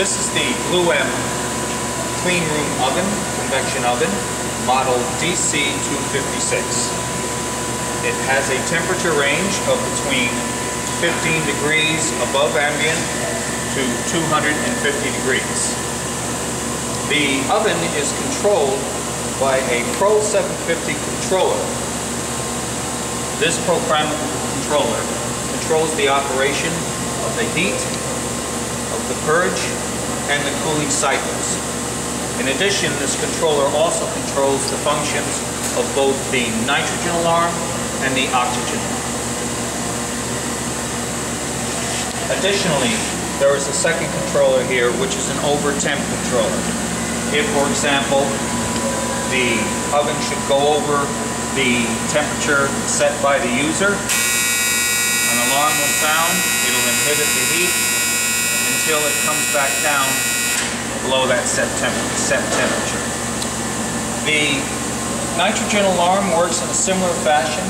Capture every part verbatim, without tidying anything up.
This is the Blue M clean room oven, convection oven, model D C two fifty-six. It has a temperature range of between fifteen degrees above ambient to two hundred fifty degrees. The oven is controlled by a Pro seven fifty controller. This programmable controller controls the operation of the heat, of the purge, and the cooling cycles. In addition, this controller also controls the functions of both the nitrogen alarm and the oxygen alarm. Additionally, there is a second controller here, which is an over temp controller. If, for example, the oven should go over the temperature set by the user, an alarm will sound, it will inhibit the heat until it comes back down below that set, temp set temperature. The nitrogen alarm works in a similar fashion,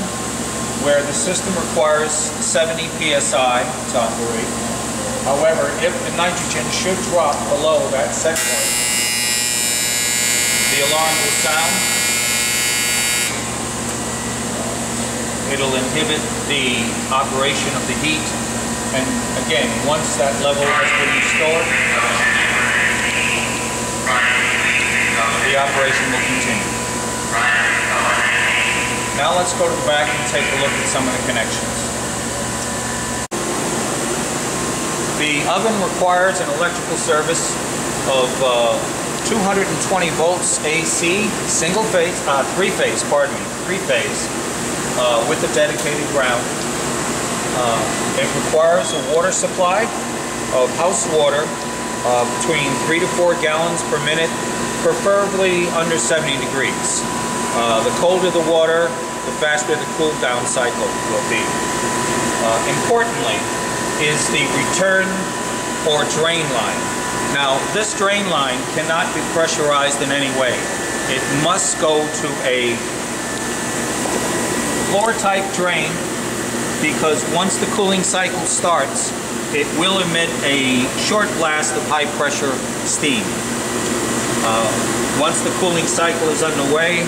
where the system requires seventy P S I to operate. However, if the nitrogen should drop below that set point, the alarm will sound, it'll inhibit the operation of the heat, and again, once that level has been restored, the operation will continue. Now let's go to the back and take a look at some of the connections. The oven requires an electrical service of uh, two hundred twenty volts A C, single phase, uh, three phase, pardon me, three phase, uh, with a dedicated ground. Uh, it requires a water supply of house water uh, between three to four gallons per minute, preferably under seventy degrees. Uh, the colder the water, the faster the cool down cycle will be. Uh, importantly, is the return or drain line. Now, this drain line cannot be pressurized in any way. It must go to a floor-type drain, because once the cooling cycle starts, it will emit a short blast of high-pressure steam. Uh, once the cooling cycle is underway,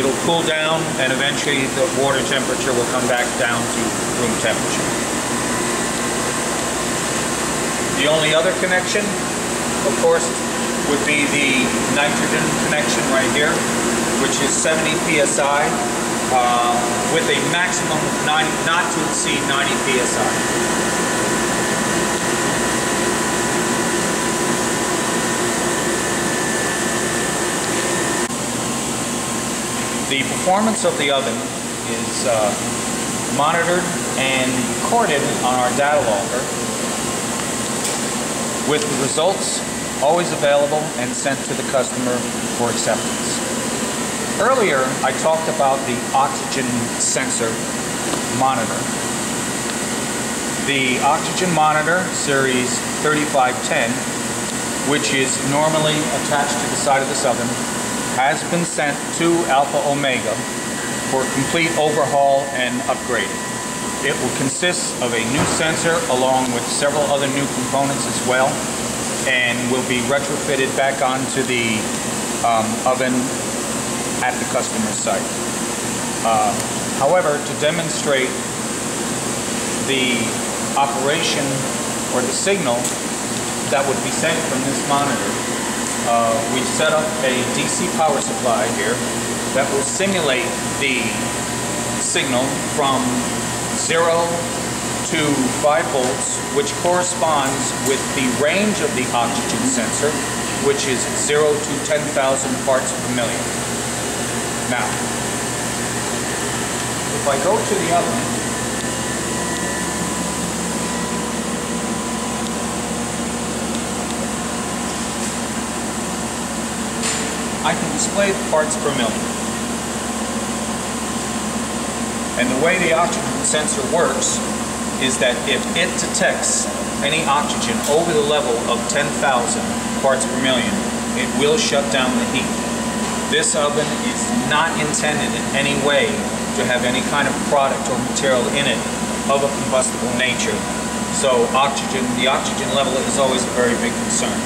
it'll cool down, and eventually the water temperature will come back down to room temperature. The only other connection, of course, would be the nitrogen connection right here, which is seventy P S I uh, with a maximum of ninety, not to exceed ninety P S I. The performance of the oven is uh, monitored and recorded on our data logger, with the results always available and sent to the customer for acceptance. Earlier, I talked about the Oxygen Sensor Monitor. The Oxygen Monitor, series thirty-five ten, which is normally attached to the side of this oven, has been sent to Alpha Omega for complete overhaul and upgrading. It will consist of a new sensor along with several other new components as well, and will be retrofitted back onto the um, oven at the customer's site. Uh, however, to demonstrate the operation or the signal that would be sent from this monitor, uh, we set up a D C power supply here that will simulate the signal from zero to five volts, which corresponds with the range of the oxygen sensor, which is zero to ten thousand parts per million. Now, if I go to the oven, I can display the parts per million. And the way the oxygen sensor works is that if it detects any oxygen over the level of ten thousand parts per million, it will shut down the heat. This oven is not intended in any way to have any kind of product or material in it of a combustible nature So oxygen, the oxygen level is always a very big concern.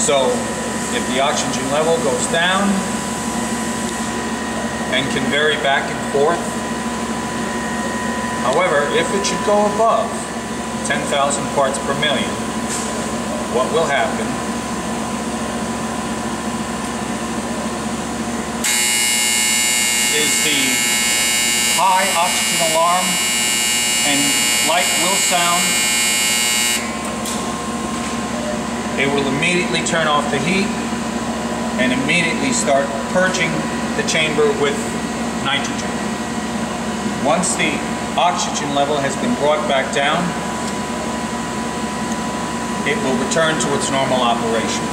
So if the oxygen level goes down and can vary back and forth, however, if it should go above ten thousand parts per million, what will happen? Is the high oxygen alarm and light will sound. It will immediately turn off the heat and immediately start purging the chamber with nitrogen. Once the oxygen level has been brought back down, it will return to its normal operation.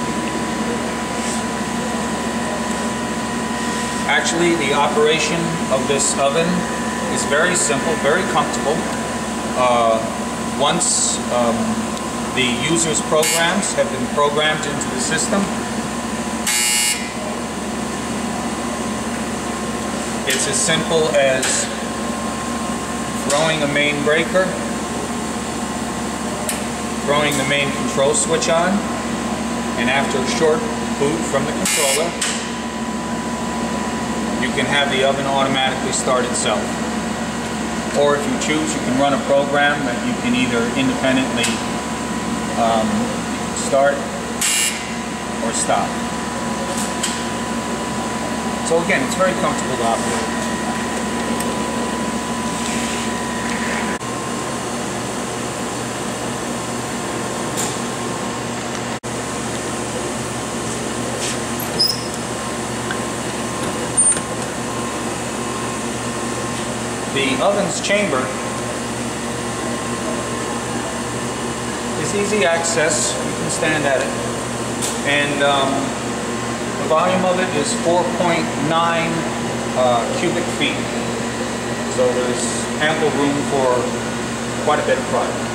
Actually, the operation of this oven is very simple, very comfortable. Uh, once um, the user's programs have been programmed into the system, it's as simple as throwing a main breaker, throwing the main control switch on, and after a short boot from the controller, you can have the oven automatically start itself. Or if you choose, you can run a program that you can either independently um, start or stop. So again, it's very comfortable to operate. The oven's chamber is easy access, you can stand at it, and um, the volume of it is four point nine uh, cubic feet, so there's ample room for quite a bit of product.